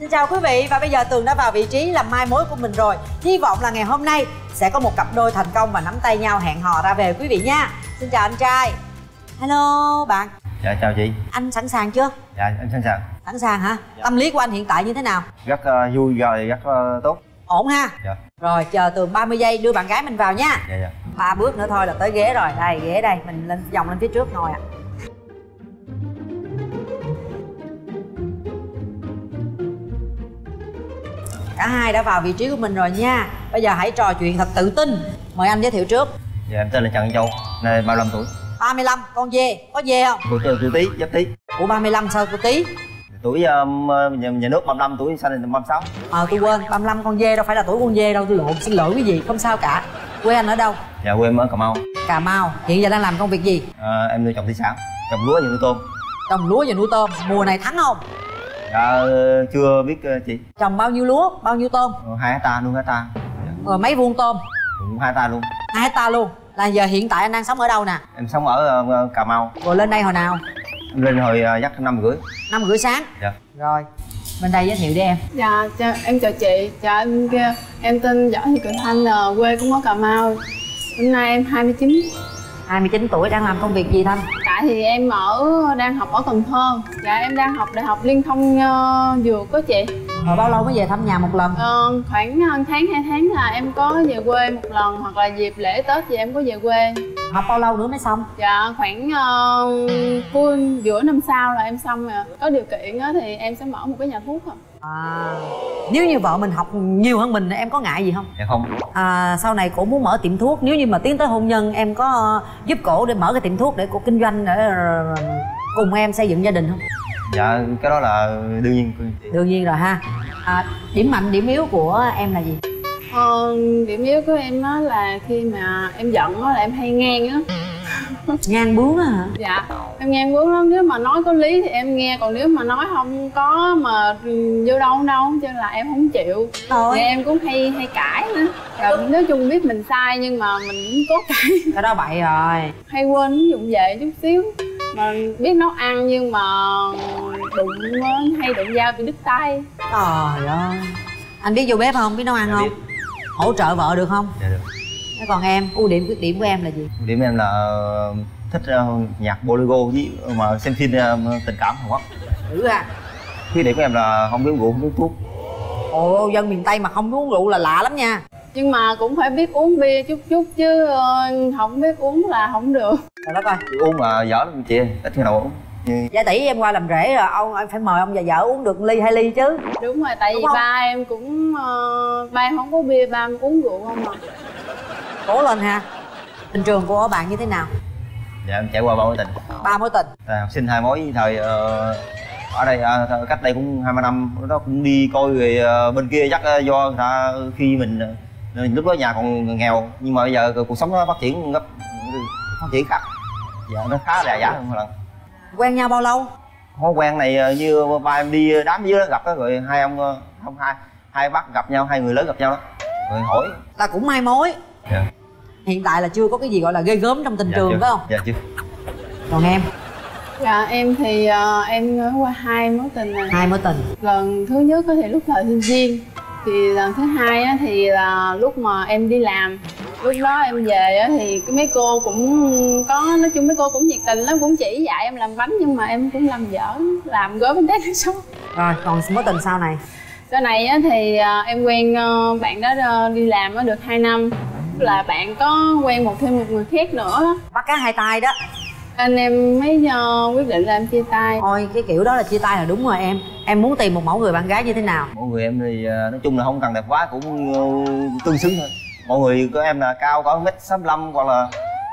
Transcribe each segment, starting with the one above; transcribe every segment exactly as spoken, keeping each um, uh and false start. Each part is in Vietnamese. Xin chào quý vị, và bây giờ Tường đã vào vị trí làm mai mối của mình rồi. Hy vọng là ngày hôm nay sẽ có một cặp đôi thành công và nắm tay nhau hẹn hò ra về quý vị nha. Xin chào anh trai. Hello bạn. Dạ chào chị. Anh sẵn sàng chưa? Dạ anh sẵn sàng. Sẵn sàng hả? Dạ. Tâm lý của anh hiện tại như thế nào? Rất uh, vui rồi, rất uh, tốt. Ổn ha? Dạ. Rồi chờ Tường ba mươi giây đưa bạn gái mình vào nha. Dạ dạ. Ba bước nữa thôi là tới ghế rồi. Đây ghế đây, mình lên vòng lên phía trước ngồi ạ. À. Cả hai đã vào vị trí của mình rồi nha. Bây giờ hãy trò chuyện thật tự tin. Mời anh giới thiệu trước. Dạ em tên là Trần Châu, nay ba mươi lăm tuổi. ba mươi lăm, con dê, có dê không? Tuổi từ tuổi Tý, Giáp Tý. Ủa ba mươi lăm sao tuổi Tý? Tuổi um, nhà, nhà nước ba mươi lăm, tuổi sao này ba mươi sáu. Ờ à, tôi quên, ba mươi lăm con dê đâu phải là tuổi con dê đâu, tôi lộn, xin lỗi cái gì, không sao cả. Quê anh ở đâu? Dạ quê em ở Cà Mau. Cà Mau, hiện giờ đang làm công việc gì? À, em nuôi trồng thủy sản, trồng lúa và nuôi tôm. Trồng lúa và nuôi tôm, mùa này thắng không? Dạ chưa biết chị. Trồng bao nhiêu lúa, bao nhiêu tôm? Hai hecta luôn, hecta. Rồi mấy vuông tôm? Cũng hai hecta luôn. Hai hecta luôn. Là giờ hiện tại anh đang sống ở đâu nè? Em sống ở uh, Cà Mau. Rồi lên đây hồi nào? Em lên hồi uh, dắt năm rưỡi. Năm rưỡi sáng. Dạ. Rồi bên đây giới thiệu đi em. Dạ chào, em chào chị. Chào em, em tên Võ Thị Cửu Thanh, quê cũng ở Cà Mau. Hôm nay em hai mươi chín. hai mươi chín tuổi, đang làm công việc gì Thanh? Tại thì em ở đang học ở Cần Thơ. Dạ em đang học Đại học Liên Thông uh, Dược đó chị. Rồi bao lâu mới về thăm nhà một lần? Ờ, khoảng tháng hai tháng là em có về quê một lần, hoặc là dịp lễ Tết thì em có về quê. Học bao lâu nữa mới xong? Dạ khoảng uh, cuối giữa năm sau là em xong rồi. Có điều kiện thì em sẽ mở một cái nhà thuốc. À, nếu như vợ mình học nhiều hơn mình em có ngại gì không? Dạ không. À, sau này cổ muốn mở tiệm thuốc, nếu như mà tiến tới hôn nhân em có giúp cổ để mở cái tiệm thuốc để cổ kinh doanh để cùng em xây dựng gia đình không? Dạ cái đó là đương nhiên. Đương nhiên rồi ha. À, điểm mạnh điểm yếu của em là gì? Ờ, điểm yếu của em á là khi mà em giận á là em hay ngang á. Ngang bướng á hả? Dạ em ngang bướng lắm, nếu mà nói có lý thì em nghe, còn nếu mà nói không có mà vô đâu đâu cho là em không chịu. Thôi em cũng hay hay cãi nữa. Rồi nói chung biết mình sai nhưng mà mình cũng cố cãi. Cái đó bậy rồi. Hay quên ví dụ về chút xíu. Mà biết nấu ăn nhưng mà đụng hay đụng dao bị đứt tay. Trời ơi. Anh biết vô bếp không? Biết nấu ăn không? Biết. Hỗ trợ vợ được không? Dạ được. Thế còn em, ưu điểm khuyết điểm của em là gì? Ưu điểm em là thích nhạc bolero với mà xem phim tình cảm Hàn Quốc. Dữ à. Khuyết điểm của em là không biết uống rượu, không biết thuốc. Ồ, dân miền Tây mà không uống rượu là lạ lắm nha. Nhưng mà cũng phải biết uống bia chút chút chứ không biết uống là không được. Trời đất ơi. Uống là dở lắm chị, ít khi nào uống. Dạ tỷ em qua làm rể rồi, ông em phải mời ông già vợ uống được ly hai ly chứ. Đúng rồi, tại vì ba em cũng uh, ba em không có bia, ba em uống rượu không mà. Cố lên ha. Tình trường của bạn như thế nào? Dạ em trải qua ba mối tình. Ba mối tình. Học sinh hai mối thời uh, ở đây uh, cách đây cũng hai mươi năm, đó cũng đi coi về uh, bên kia chắc uh, do ta khi mình uh, lúc đó nhà còn nghèo nhưng mà bây giờ cuộc sống nó phát triển gấp phát triển khác. Dạ nó khá là giả hơn một lần. Quen nhau bao lâu? Mối quen này như ba em đi đám dưới đó gặp đó, rồi hai ông không hai hai bác gặp nhau, hai người lớn gặp nhau đó rồi hỏi là cũng mai mối. Dạ. Hiện tại là chưa có cái gì gọi là ghê gớm trong tình dạ, trường chưa. Phải không? Dạ chưa. Còn em? Dạ em thì uh, em qua hai mối tình này. Hai mối tình. Lần thứ nhất thì lúc thời sinh viên, thì lần thứ hai thì là lúc mà em đi làm. Lúc đó em về thì mấy cô cũng có, nói chung mấy cô cũng nhiệt tình lắm, cũng chỉ dạy em làm bánh nhưng mà em cũng làm dở, làm gói bánh tét số. Rồi còn mối tình sau này? Sau này thì em quen bạn đó đi làm được hai năm, là bạn có quen một thêm một người khác nữa. Bắt cá hai tay đó. Anh em mới quyết định là em chia tay. Ôi cái kiểu đó là chia tay là đúng rồi em. Em muốn tìm một mẫu người bạn gái như thế nào? Mẫu người em thì nói chung là không cần đẹp quá, cũng tương xứng thôi. Mọi người của em là cao có một mét sáu mươi lăm hoặc là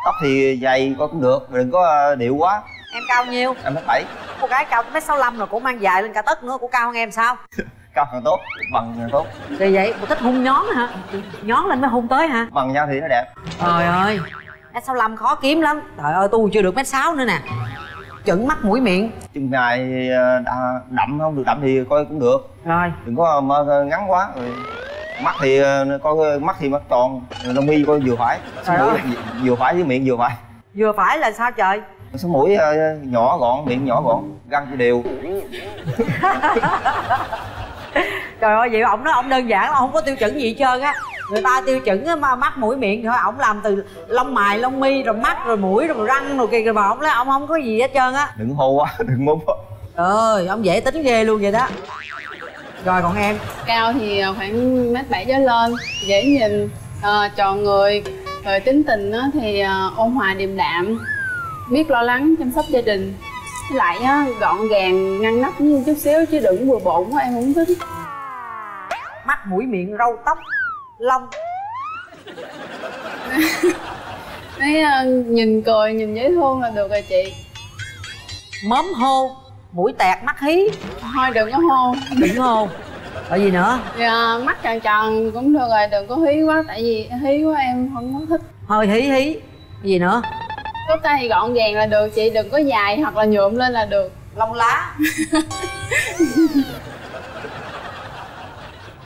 tóc thì dày coi cũng được, đừng có điệu quá. Em cao nhiêu? Em mét bảy. Cô gái cao một mét sáu mươi lăm rồi cũng mang dài lên cả tấc nữa, cô cao hơn em sao? Cao càng tốt, bằng càng tốt. Vậy vậy, cô thích hung nhón hả? Nhón lên mới hung tới hả? Bằng nhau thì nó đẹp. Trời ơi, mét sáu mươi lăm khó kiếm lắm. Trời ơi, tôi chưa được mét sáu nữa nè. Chững mắt mũi miệng. Chừng ngày đậm không được đậm thì coi cũng được. Rồi. Đừng có ngắn quá rồi. Mắt thì coi mắt thì mắt tròn, lông mi coi vừa phải, sống mũi vừa phải với miệng vừa phải. Vừa phải là sao trời? Sống mũi nhỏ gọn, miệng nhỏ gọn, răng thì đều. Trời ơi, vậy ổng nói ổng đơn giản là không có tiêu chuẩn gì hết trơn á. Người ta tiêu chuẩn mà mắt mũi miệng thôi, ổng làm từ lông mày lông mi rồi mắt rồi mũi rồi răng rồi kìa, rồi mà ổng nói ổng không có gì hết trơn á. Đừng hô quá, đừng mốt quá. Trời, ông dễ tính ghê luôn vậy đó. Rồi còn em? Cao thì khoảng mét bảy trở lên, dễ nhìn, à, tròn người, rồi tính tình thì ôn hòa điềm đạm, biết lo lắng chăm sóc gia đình, với lại gọn gàng ngăn nắp chút xíu chứ đừng bừa bộn quá, em không thích. Mắt mũi miệng râu tóc lông thấy nhìn cười nhìn dễ thương là được rồi chị. Mớm hô mũi tẹt mắt hí thôi, đừng có hô, đừng có hô. Tại gì nữa? Dạ, mắt tròn tròn cũng được rồi, đừng có hí quá, tại vì hí quá em không có thích. Hơi hí hí gì nữa? Tóc tai thì gọn gàng là được chị, đừng có dài hoặc là nhuộm lên là được. Lông lá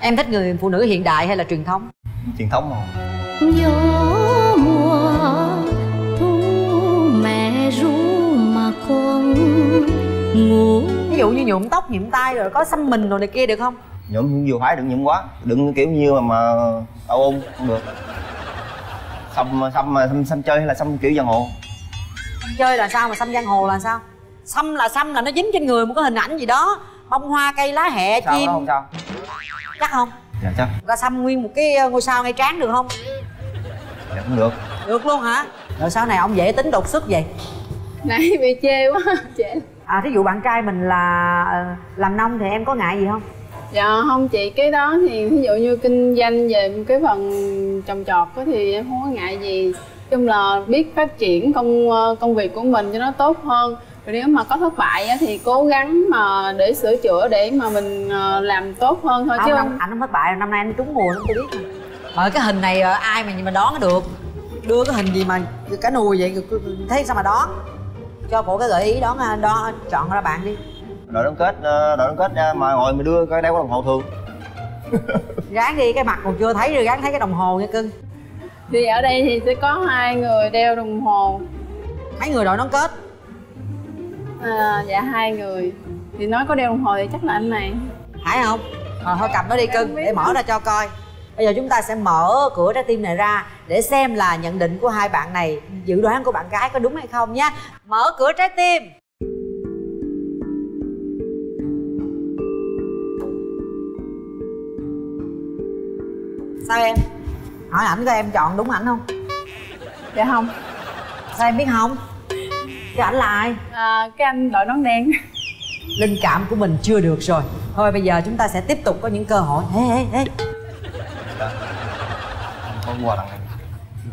Em thích người phụ nữ hiện đại hay là truyền thống? Truyền thống mà. Gió mùa thu mẹ ru mà con ngủ. Ví dụ như nhuộm tóc, nhuộm tai rồi có xăm mình rồi này kia được không? Nhuộm vừa phải, đừng nhuộm quá, đừng kiểu như mà tao ôn không được. Xăm xăm xăm xăm chơi hay là xăm kiểu giang hồ? Xăm chơi là sao mà xăm giang hồ là sao? Xăm là xăm là nó dính trên người một cái hình ảnh gì đó, bông hoa cây lá hẹ chim. Sao không sao? Chắc không? Dạ chắc. Ra xăm nguyên một cái ngôi sao ngay trán được không? Dạ cũng được. Được luôn hả? Rồi sau này ông dễ tính đột xuất vậy? Nãy bị chê quá chê. À, thí dụ bạn trai mình là làm nông thì em có ngại gì không? Dạ không chị, cái đó thì ví dụ như kinh doanh về cái phần trồng trọt thì em không có ngại gì. Chung là biết phát triển công công việc của mình cho nó tốt hơn. Rồi nếu mà có thất bại á, thì cố gắng mà để sửa chữa để mà mình làm tốt hơn thôi. Không, chứ không, anh không thất bại, năm nay anh trúng mùa nó tôi biết rồi. Ờ, cái hình này ai mà mình đoán được, đưa cái hình gì mà cá nùi vậy thấy sao mà đoán. Cho cổ cái gợi ý đoán, đoán chọn ra bạn đi. Đội đóng kết, đội đóng kết mà ngồi mà đưa cái đeo có đồng hồ thường. Ráng đi, cái mặt còn chưa thấy rồi ráng thấy cái đồng hồ nha cưng. Thì ở đây thì sẽ có hai người đeo đồng hồ. Mấy người đội đóng kết? À, dạ hai người. Thì nói có đeo đồng hồ thì chắc là anh này. Phải không? À, thôi cầm nó đi cưng để mở ra cho coi. Bây giờ chúng ta sẽ mở cửa trái tim này ra để xem là nhận định của hai bạn này, dự đoán của bạn gái có đúng hay không nhé. Mở cửa trái tim. Sao em? Hỏi ảnh coi em chọn đúng ảnh không? Dạ không. Sao em biết không? Cái ảnh là ai? À, cái anh đội nón đen. Linh cảm của mình chưa được rồi. Thôi bây giờ chúng ta sẽ tiếp tục có những cơ hội. Ê ê ê. Không qua đằng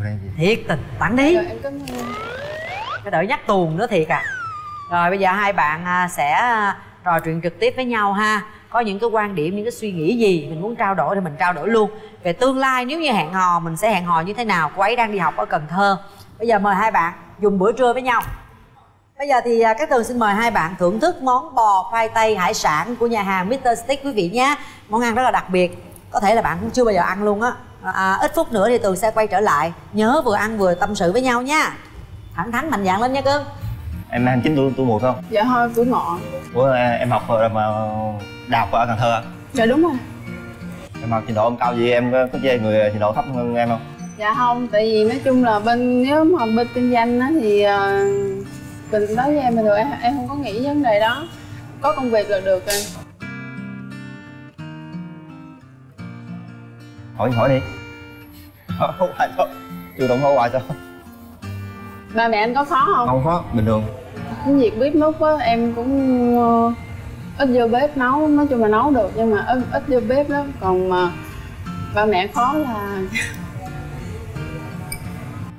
này. Thiệt tình, tặng đi. Rồi, em cảm ơn. Cái đợi nhắc tuồng nữa thiệt à. Rồi bây giờ hai bạn sẽ trò chuyện trực tiếp với nhau ha. Có những cái quan điểm, những cái suy nghĩ gì mình muốn trao đổi thì mình trao đổi luôn. Về tương lai nếu như hẹn hò mình sẽ hẹn hò như thế nào. Cô ấy đang đi học ở Cần Thơ. Bây giờ mời hai bạn dùng bữa trưa với nhau. Bây giờ thì các Tường xin mời hai bạn thưởng thức món bò khoai tây hải sản của nhà hàng mít tơ Stick quý vị nhé. Món ăn rất là đặc biệt, có thể là bạn cũng chưa bao giờ ăn luôn á. À, ít phút nữa thì Tường sẽ quay trở lại. Nhớ vừa ăn vừa tâm sự với nhau nha. Thẳng thắn mạnh dạn lên nha cưng. Em hai chín tuổi, tuổi mùi phải không? Dạ thôi, tuổi ngọ. Ủa em học rồi mà đại học ở Cần Thơ à? Dạ đúng rồi. Em học trình độ em cao gì, em có chơi người trình độ thấp hơn em không? Dạ không, tại vì nói chung là bên nếu mà bên kinh doanh á thì mình nói với em mà được, em, em không có nghĩ vấn đề đó. Có công việc là được rồi. Hỏi hỏi đi. Hỏi hoài thôi. Chủ động hỏi hoài thôi. Ba mẹ anh có khó không? Không khó, bình thường. Cái việc bếp nút á, em cũng uh, ít vô bếp nấu, nói chung là nấu được nhưng mà ít, ít vô bếp lắm. Còn mà ba mẹ khó là...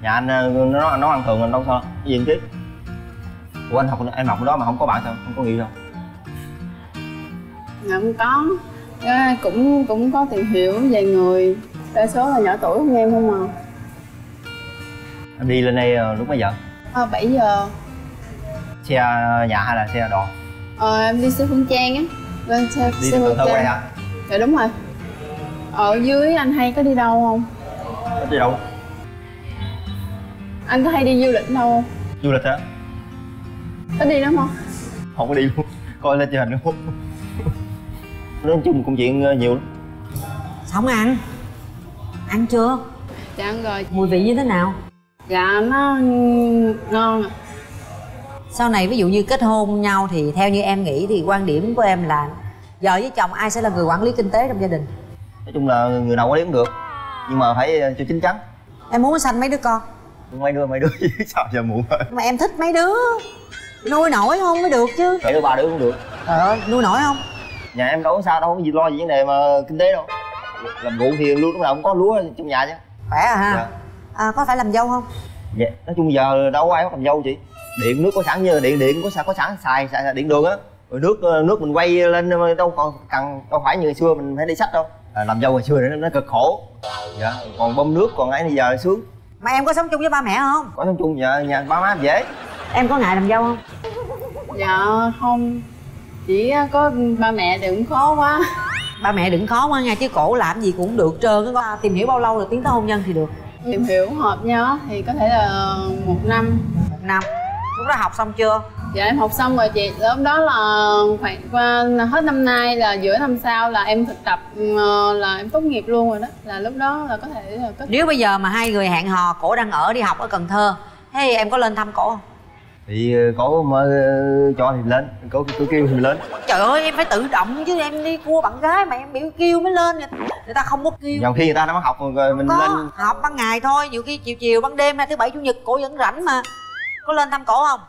Nhà anh nó nấu ăn thường, anh đâu sao, cái gì em tiếp. Ủa anh học, em học đó mà không có bạn sao, không có nghĩ đâu? Dạ không có. À, cũng cũng có tìm hiểu về người, đa số là nhỏ tuổi hơn em không mà. Em đi lên đây lúc mấy giờ? À, bảy giờ. Xe nhà hay là xe đò? Ờ, em đi xe Phương Trang á. Lên xe, đi xe Phương Trang này hả? Dạ đúng rồi. Ở dưới anh hay có đi đâu không? Có đi đâu? Anh có hay đi du lịch đâu không? Du lịch hả? Có đi lắm không? Không có đi luôn, coi lên trên hình luôn. Nói chung công chuyện nhiều lắm. Sao không ăn? Ăn chưa? Dạ ăn rồi. Mùi vị như thế nào? Dạ nó ngon. Sau này ví dụ như kết hôn nhau thì theo như em nghĩ thì quan điểm của em là vợ với chồng ai sẽ là người quản lý kinh tế trong gia đình? Nói chung là người nào quản lý cũng được, nhưng mà phải cho chín chắn. Em muốn sanh mấy đứa con? Mấy đứa, mấy đứa chứ sao giờ muộn rồi. Mà em thích mấy đứa, nuôi nổi không mới được chứ. Mấy đứa ba đứa cũng được. Trời ơi, nuôi nổi không? Nhà em đâu có sao, đâu có gì lo gì vấn đề mà kinh tế đâu. Làm ruộng thì luôn lúc nào cũng có lúa trong nhà chứ. Khỏe à ha? Dạ. À, có phải làm dâu không? Dạ, nói chung giờ đâu có ai có làm dâu chị. Điện nước có sẵn, như điện điện có sẵn, có sẵn xài, xài điện đường á. Rồi nước nước mình quay lên đâu còn cần, đâu phải như ngày xưa mình phải đi sách đâu. À, làm dâu hồi xưa nó, nó cực khổ. Dạ, còn bơm nước còn ấy bây giờ sướng. Mà em có sống chung với ba mẹ không? Có sống chung, nhà, nhà ba má dễ. Em có ngại làm dâu không? Dạ không, chỉ có ba mẹ đừng khó quá. Ba mẹ đừng khó quá nha, chứ cổ làm gì cũng được trơn á. Tìm hiểu bao lâu là tiến tới hôn nhân thì được? Tìm hiểu hợp nhau thì có thể là một năm. Một năm. Lúc đó học xong chưa? Dạ em học xong rồi chị. Lúc đó là khoảng qua hết năm nay là giữa năm sau là em thực tập là em tốt nghiệp luôn rồi đó. Là lúc đó là có thể là có... Nếu bây giờ mà hai người hẹn hò, cổ đang ở đi học ở Cần Thơ, thế em có lên thăm cổ không? Thì cổ mà cho thì lên, cổ cứ kêu thì lên. Trời ơi em phải tự động chứ, em đi cua bạn gái mà em biểu kêu mới lên. Người ta không có kêu. Nhiều khi người ta nó học rồi mình có, lên. Học ban ngày thôi, nhiều khi chiều chiều ban đêm ra thứ bảy chủ nhật cổ vẫn rảnh mà. Có lên thăm cổ không?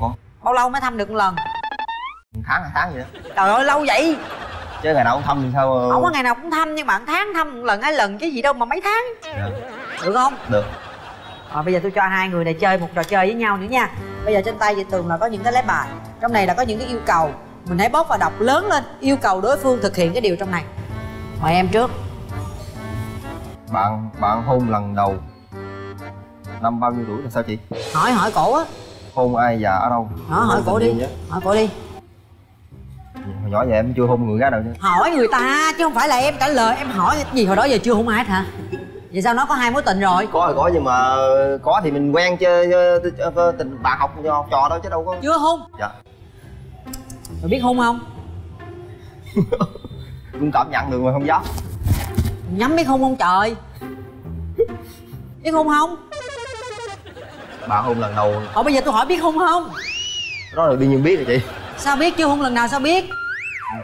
Có. Bao lâu mới thăm được một lần? Một tháng, hai tháng vậy đó. Trời ơi lâu vậy. Chứ ngày nào cũng thăm thì sao? Không có ngày nào cũng thăm, nhưng mà một tháng thăm một lần hai lần chứ gì đâu mà mấy tháng. Được, được không? Được. Rồi bây giờ tôi cho hai người này chơi một trò chơi với nhau nữa nha. Bây giờ trên tay chị Tường là có những cái lá bài. Trong này là có những cái yêu cầu. Mình hãy bóc và đọc lớn lên. Yêu cầu đối phương thực hiện cái điều trong này. Mời em trước. Bạn bạn hôn lần đầu năm bao nhiêu tuổi là sao chị? Hỏi hỏi cổ á. Hôn ai già ở đâu? Đó, hỏi cổ đi. Hỏi cổ đi. Hồi nhỏ giờ em chưa hôn người gái nào chứ. Hỏi người ta chứ không phải là em trả lời. Em hỏi gì hồi đó giờ chưa hôn ai hết hả? Vậy sao nó có hai mối tình rồi? Có rồi có, nhưng mà có thì mình quen chơi tình bạn học học trò đâu chứ đâu có. Chưa hôn? Dạ. Rồi biết hôn không? Cũng cảm nhận được mà không dám. Nhắm biết hôn không trời? Biết hôn không? Bạn hôn lần đầu. Ủa bây giờ tôi hỏi biết hôn không? Đó là đương nhiên biết rồi chị. Sao biết chưa hôn lần nào sao biết?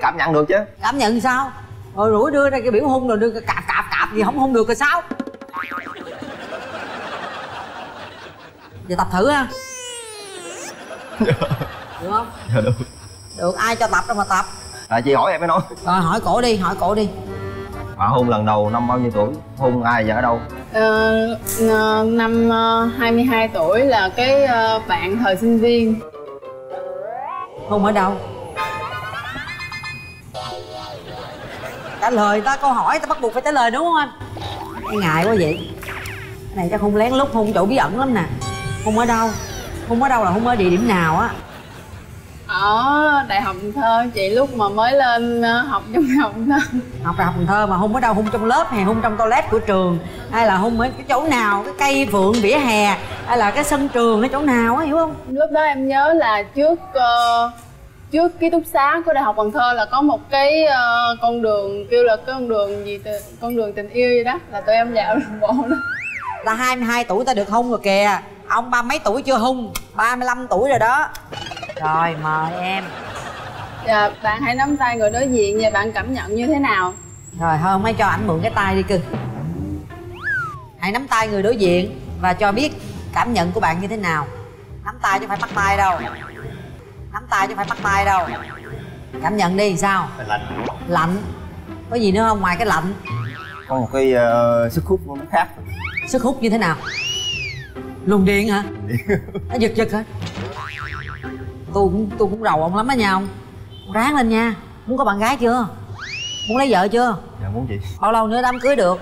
Cảm nhận được chứ. Cảm nhận sao? Rồi rủi đưa ra cái biểu hôn rồi đưa cái cạp cạp cạp gì không hôn được rồi sao? Giờ tập thử ha. Được không? Dạ được. Được, ai cho tập đâu mà tập. À chị hỏi em mới nói. Rồi hỏi cổ đi, hỏi cổ đi. Bạn hôn lần đầu năm bao nhiêu tuổi? Hôn ai và ở đâu? Ờ, năm hai mươi hai tuổi là cái bạn thời sinh viên. Hôn ở đâu? Trả lời ta câu hỏi ta bắt buộc phải trả lời đúng không anh? Em ngại quá vậy. Cái này chắc hôn lén lút, hôn chỗ bí ẩn lắm nè. Hôn ở đâu? Hôn ở đâu là hôn ở địa điểm nào á? Ở Đại học Cần Thơ chị, lúc mà mới lên học trong Đại học Cần Thơ. Học Đại học Cần Thơ mà hôn ở đâu? Hôn trong lớp hay hôn trong toilet của trường? Hay là hôn ở cái chỗ nào? Cái cây phượng vỉa hè? Hay là cái sân trường ở chỗ nào á, hiểu không? Lúc đó em nhớ là trước uh, trước ký túc xá của Đại học Cần Thơ là có một cái uh, con đường kêu là con đường gì, con đường tình yêu gì đó, là tụi em dạo bộ đó. Là hai mươi hai tuổi ta được hôn rồi kìa. Ông ba mấy tuổi chưa hung, ba mươi lăm tuổi rồi đó. Rồi mời em. Dạ bạn hãy nắm tay người đối diện và bạn cảm nhận như thế nào? Rồi thôi mới cho ảnh mượn cái tay đi cưng. Hãy nắm tay người đối diện và cho biết cảm nhận của bạn như thế nào. Nắm tay chứ phải bắt tay đâu. Nắm tay chứ phải bắt tay đâu. Cảm nhận đi sao? Lạnh. Lạnh. Có gì nữa không ngoài cái lạnh? Có một cái uh, sức hút nó khác. Sức hút như thế nào? Luồng điện hả? Nó giật giật hả? Tôi cũng, tôi cũng rầu ông lắm đó nha ông. Ráng lên nha. Muốn có bạn gái chưa? Muốn lấy vợ chưa? Dạ muốn chị. Bao lâu nữa đám cưới được?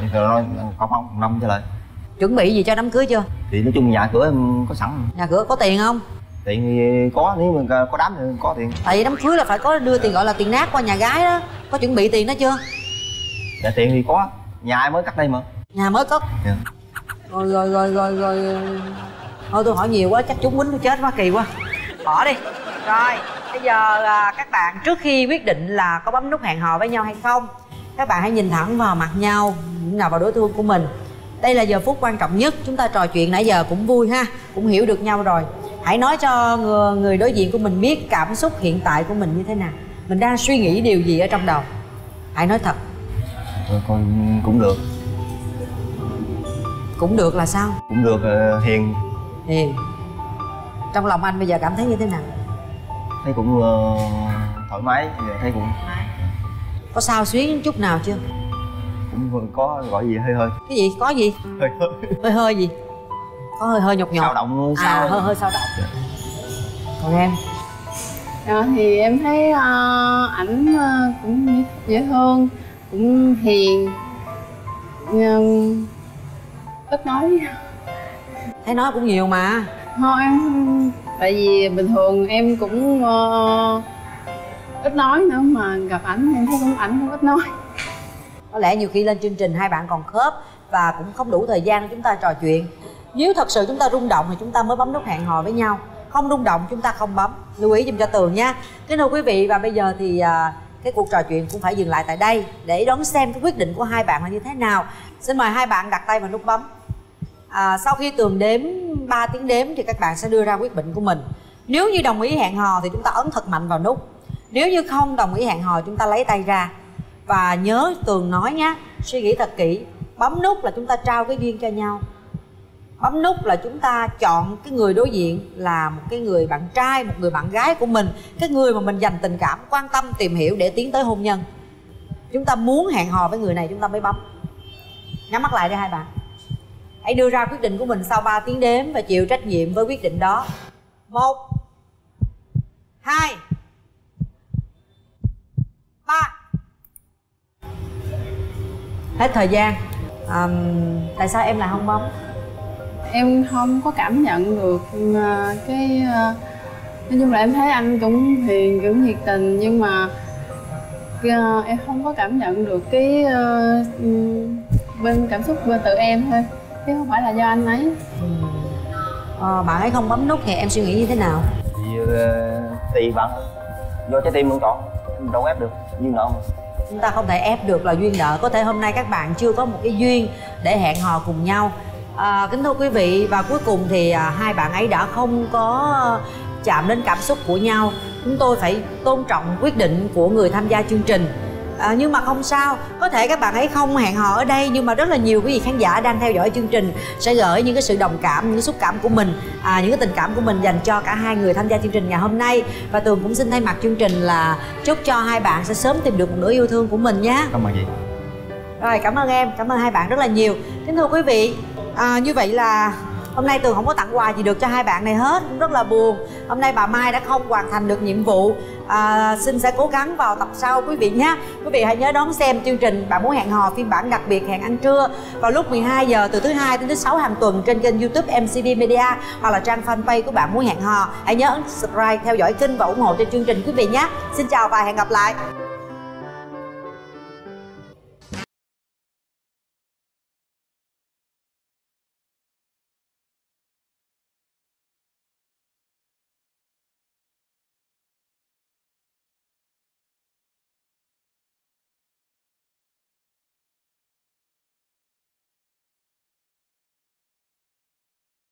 Thì rồi không không, năm trở lại. Chuẩn bị gì cho đám cưới chưa? Thì nói chung nhà cửa em có sẵn. Nhà cửa có tiền không? Tiền thì có, nếu mình có đám thì có tiền. Tại vì đám cưới là phải có đưa tiền gọi là tiền nát qua nhà gái đó. Có chuẩn bị tiền đó chưa? Dạ tiền thì có. Nhà ai mới cắt đây mà. Nhà mới cất. Dạ. Rồi rồi rồi rồi rồi. Thôi tôi hỏi nhiều quá chắc chúng quýnh tôi chết quá, kỳ quá. Bỏ đi. Rồi Bây giờ các bạn trước khi quyết định là có bấm nút hẹn hò với nhau hay không, các bạn hãy nhìn thẳng vào mặt nhau, nhìn vào đối phương của mình. Đây là giờ phút quan trọng nhất. Chúng ta trò chuyện nãy giờ cũng vui ha, cũng hiểu được nhau rồi. Hãy nói cho người đối diện của mình biết cảm xúc hiện tại của mình như thế nào, mình đang suy nghĩ điều gì ở trong đầu. Hãy nói thật. Thôi con cũng được. Cũng được là sao? Cũng được. uh, hiền. Hiền. Trong lòng anh bây giờ cảm thấy như thế nào? Thấy cũng uh, thoải mái, giờ thấy cũng... Có xao xuyến chút nào chưa? Cũng có gọi gì hơi hơi. Cái gì? Có gì? Hơi hơi. Hơi hơi gì? Có hơi hơi nhột nhột. Sao động sao? À, hơi hơi sao động. Dạ. Còn em? Đó, thì em thấy uh, ảnh uh, cũng dễ thương, cũng hiền, nhưng ít nói. Thấy nói cũng nhiều mà. Thôi em, tại vì bình thường em cũng uh, ít nói nữa, mà gặp ảnh em thấy cũng ảnh cũng ít nói. Có lẽ nhiều khi lên chương trình hai bạn còn khớp và cũng không đủ thời gian để chúng ta trò chuyện. Nếu thật sự chúng ta rung động thì chúng ta mới bấm nút hẹn hò với nhau, không rung động chúng ta không bấm. Lưu ý giùm cho Tường nha. Kính thưa quý vị, và bây giờ thì à, cái cuộc trò chuyện cũng phải dừng lại tại đây để đón xem cái quyết định của hai bạn là như thế nào. Xin mời hai bạn đặt tay vào nút bấm. à, Sau khi Tường đếm ba tiếng đếm thì các bạn sẽ đưa ra quyết định của mình. Nếu như đồng ý hẹn hò thì chúng ta ấn thật mạnh vào nút. Nếu như không đồng ý hẹn hò chúng ta lấy tay ra. Và nhớ Tường nói nhé, suy nghĩ thật kỹ. Bấm nút là chúng ta trao cái duyên cho nhau. Bấm nút là chúng ta chọn cái người đối diện là một cái người bạn trai, một người bạn gái của mình, cái người mà mình dành tình cảm, quan tâm, tìm hiểu để tiến tới hôn nhân. Chúng ta muốn hẹn hò với người này chúng ta mới bấm. Nhắm mắt lại đây hai bạn. Hãy đưa ra quyết định của mình sau ba tiếng đếm và chịu trách nhiệm với quyết định đó. Một, hai, ba. Hết thời gian. À, tại sao em lại không bấm? Em không có cảm nhận được cái... Nói chung là em thấy anh cũng hiền, cũng nhiệt tình, nhưng mà em không có cảm nhận được cái bên cảm xúc bên tự em thôi, chứ không phải là do anh ấy. Ừ. À, bạn ấy không bấm nút thì em suy nghĩ như thế nào? Thì tùy bạn, do trái tim luôn chọn, đâu ép được, duyên nợ mà. Chúng ta không thể ép được là duyên nợ. Có thể hôm nay các bạn chưa có một cái duyên để hẹn hò cùng nhau. À, kính thưa quý vị, và cuối cùng thì à, hai bạn ấy đã không có chạm đến cảm xúc của nhau. Chúng tôi phải tôn trọng quyết định của người tham gia chương trình. à, Nhưng mà không sao, có thể các bạn ấy không hẹn hò ở đây, nhưng mà rất là nhiều quý vị khán giả đang theo dõi chương trình sẽ gửi những cái sự đồng cảm, những cái xúc cảm của mình, à, những cái tình cảm của mình dành cho cả hai người tham gia chương trình ngày hôm nay. Và Tường cũng xin thay mặt chương trình là chúc cho hai bạn sẽ sớm tìm được một nửa yêu thương của mình nhé. Cảm ơn chị. Rồi, cảm ơn em, cảm ơn hai bạn rất là nhiều. Kính thưa quý vị, À, như vậy là hôm nay Tường không có tặng quà gì được cho hai bạn này hết, cũng rất là buồn. Hôm nay bà Mai đã không hoàn thành được nhiệm vụ. à, Xin sẽ cố gắng vào tập sau quý vị nhé. Quý vị hãy nhớ đón xem chương trình Bạn Muốn Hẹn Hò phiên bản đặc biệt Hẹn Ăn Trưa vào lúc mười hai giờ từ thứ hai đến thứ sáu hàng tuần trên kênh YouTube em xê vê Media hoặc là trang fanpage của Bạn Muốn Hẹn Hò. Hãy nhớ subscribe, theo dõi kênh và ủng hộ cho chương trình quý vị nhé. Xin chào và hẹn gặp lại.